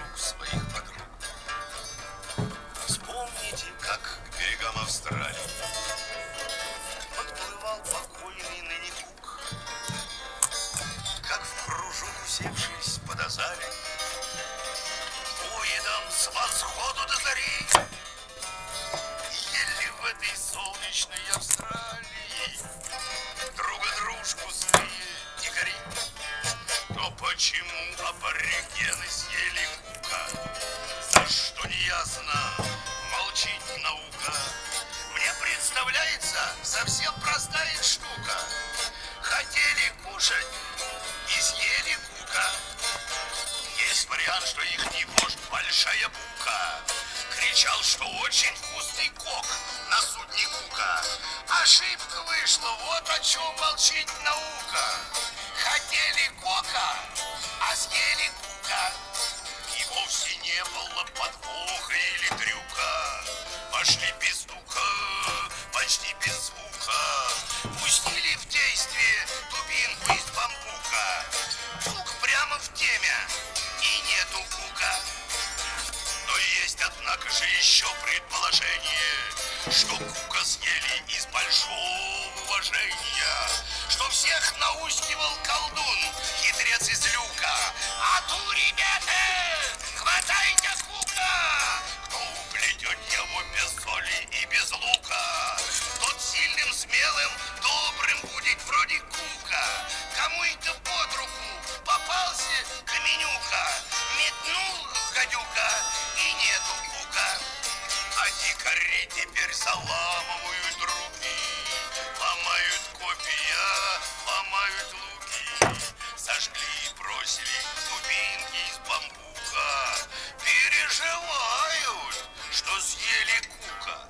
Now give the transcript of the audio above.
вокруг своих подруг. Вспомните, как к берегам Австралии подплывал покойный ныне Кук, как в кружок усевшись под азале, поедом с восходу до зари ели в этой солнечной Австралии друга дружку свои дикари. Но почему аборигены съели Кука? За что неясно, молчит наука. Мне представляется совсем простая штука. Хотели кушать и съели Кука. Есть вариант, что их не вождь большая бука кричал, что очень вкусный кок на судне Кука. Ошибка вышла, вот о чем молчит наука. Хотели кока, а съели Кука. И вовсе не было подвоха или трюка. Пошли без стука, почти без звука. Пустили в действие дубинку из бамбука. Кук прямо в теме, и нету Кука. Но есть, однако же, еще предположение, что Кука съели из большого уважения, что всех наускивал колдун, хитрец из люка. А ту, ребята, хватайте Кука! Кто уплетет его без соли и без лука, тот сильным, смелым, добрым будет вроде Кука. Кому это под руку попался каменюка, метнул гадюка, и нету Кука. А дикари теперь заламывают руки, ломают копья, ломают луки, сожгли и бросили дубинки из бамбука. Переживают, что съели Кука.